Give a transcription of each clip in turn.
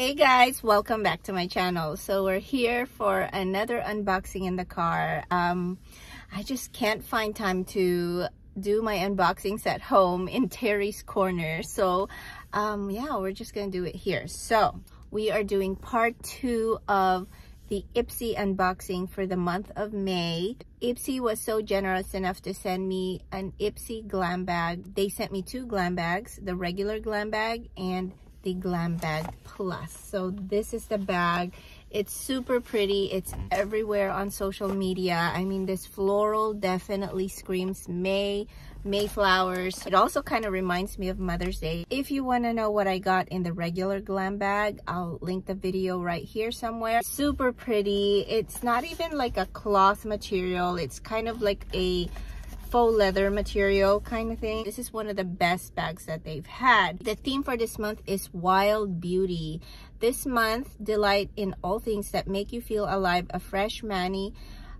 Hey guys, welcome back to my channel. So we're here for another unboxing in the car. I just can't find time to do my unboxings at home in Terry's corner, so yeah, we're just gonna do it here. So we are doing part 2 of the Ipsy unboxing for the month of May. Ipsy was so generous enough to send me an Ipsy glam bag. They sent me 2 glam bags, the regular glam bag and the Glambag Plus. So this is the bag. It's super pretty. It's everywhere on social media. I mean, this floral definitely screams May flowers. It also kind of reminds me of Mother's Day. If you want to know what I got in the regular glam bag, I'll link the video right here somewhere. Super pretty. It's not even like a cloth material. It's kind of like a faux leather material kind of thing. This is one of the best bags that they've had. The theme for this month is wild beauty. This month, delight in all things that make you feel alive. A fresh mani,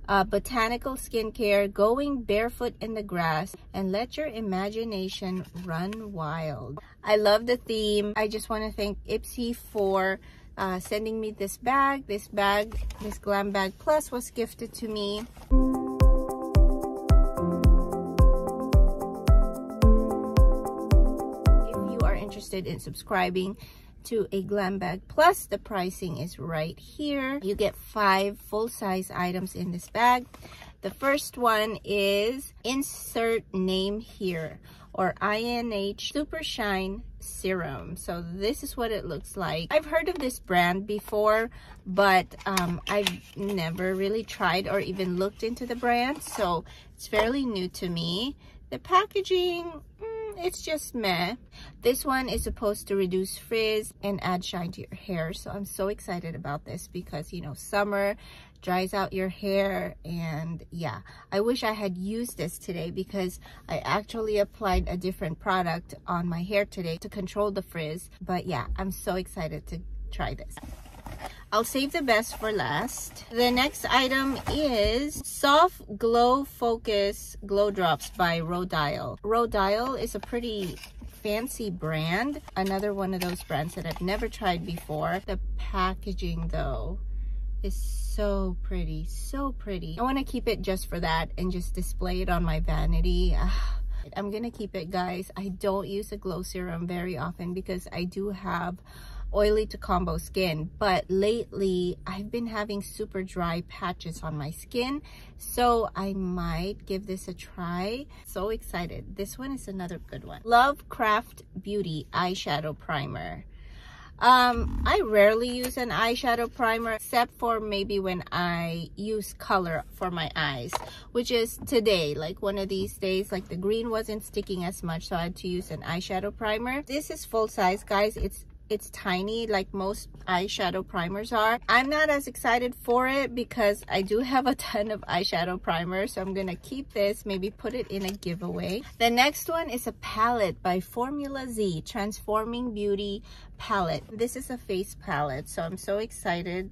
botanical skincare, going barefoot in the grass, and let your imagination run wild. I love the theme. I just want to thank Ipsy for sending me this bag. This Glambag Plus was gifted to me. Interested in subscribing to a Glambag Plus, the pricing is right here. You get 5 full-size items in this bag. The first one is Insert Name Here, or INH Super Shine Serum. So this is what it looks like. I've heard of this brand before, but I've never really tried or even looked into the brand, so it's fairly new to me. The packaging, it's just meh. This one is supposed to reduce frizz and add shine to your hair. So I'm so excited about this because, you know, summer dries out your hair. And yeah, I wish I had used this today because I actually applied a different product on my hair today to control the frizz. But yeah, I'm so excited to try this. I'll save the best for last. The next item is Soft Glow Focus Glow Drops by Rodial. Rodial is a pretty fancy brand. Another one of those brands that I've never tried before. The packaging though is so pretty, so pretty. I want to keep it just for that and just display it on my vanity. I'm gonna keep it, guys. I don't use a glow serum very often because I do have oily to combo skin, but lately I've been having super dry patches on my skin, so I might give this a try. So excited. This one is another good one. Lovecraft Beauty eyeshadow primer. I rarely use an eyeshadow primer except for maybe when I use color for my eyes, which is today, like one of these days. Like the green wasn't sticking as much, so I had to use an eyeshadow primer. This is full size, guys. It's tiny, like most eyeshadow primers are. I'm not as excited for it because I do have a ton of eyeshadow primers, so I'm gonna keep this, maybe put it in a giveaway. The next one is a palette by Formula Z, Transforming Beauty Palette. This is a face palette, so I'm so excited.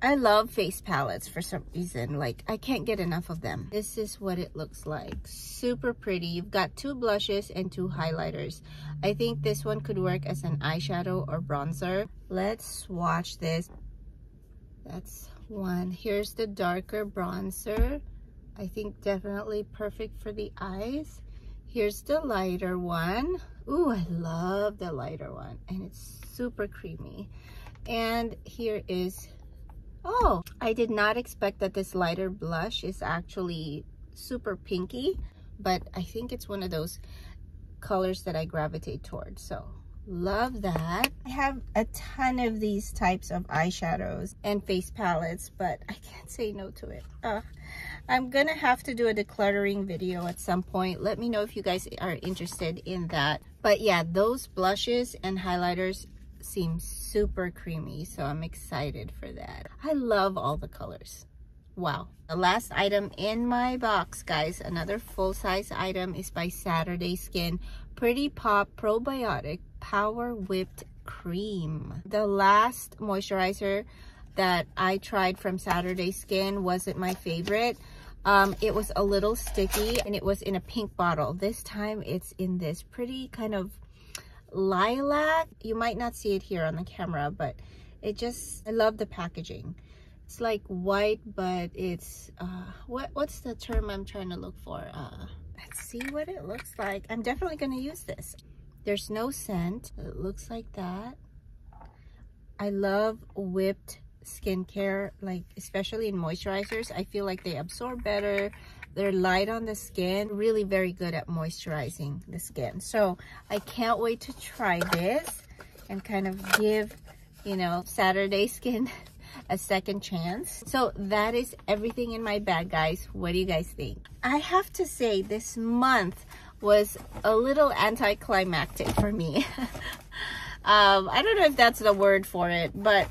I love face palettes for some reason. Like, I can't get enough of them. This is what it looks like. Super pretty. You've got 2 blushes and 2 highlighters. I think this one could work as an eyeshadow or bronzer. Let's swatch this. That's one. Here's the darker bronzer. I think definitely perfect for the eyes. Here's the lighter one. Ooh, I love the lighter one. And it's super creamy. And here is... oh, I did not expect that this lighter blush is actually super pinky, but I think it's one of those colors that I gravitate towards. So love that. I have a ton of these types of eyeshadows and face palettes, but I can't say no to it. I'm gonna have to do a decluttering video at some point. Let me know if you guys are interested in that. But yeah, those blushes and highlighters seems super creamy, so I'm excited for that. I love all the colors. Wow. The last item in my box, guys, another full-size item, is by Saturday Skin, Pretty Pop Probiotic Power Whipped Cream. The last moisturizer that I tried from Saturday Skin wasn't my favorite. It was a little sticky and it was in a pink bottle. This time it's in this pretty kind of lilac. You might not see it here on the camera, but it just, I love the packaging. It's like white, but it's what's the term I'm trying to look for? Let's see what it looks like. I'm definitely going to use this. There's no scent. It looks like that. I love whipped skincare, like especially in moisturizers. I feel like they absorb better. They're light on the skin, really very good at moisturizing the skin. So I can't wait to try this and kind of give, you know, Saturday Skin a second chance. So that is everything in my bag, guys. What do you guys think? I have to say this month was a little anticlimactic for me. I don't know if that's the word for it, but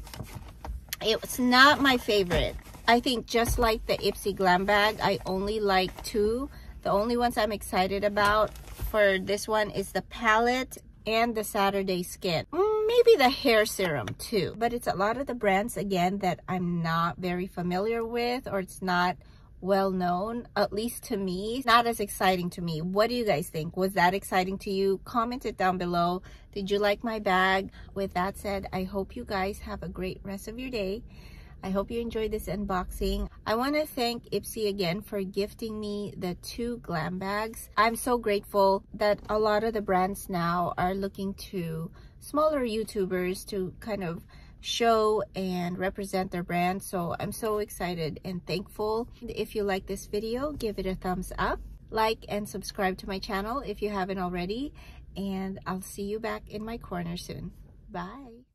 it was not my favorite. I think just like the Ipsy Glambag, I only like two. The only ones I'm excited about for this one is the palette and the Saturday Skin. Maybe the hair serum too. But it's a lot of the brands, again, that I'm not very familiar with, or it's not well known, at least to me. Not as exciting to me. What do you guys think? Was that exciting to you? Comment it down below. Did you like my bag? With that said, I hope you guys have a great rest of your day. I hope you enjoyed this unboxing. I want to thank Ipsy again for gifting me the two glam bags. I'm so grateful that a lot of the brands now are looking to smaller YouTubers to kind of show and represent their brand. So I'm so excited and thankful. If you like this video, give it a thumbs up, like and subscribe to my channel if you haven't already. And I'll see you back in my corner soon. Bye.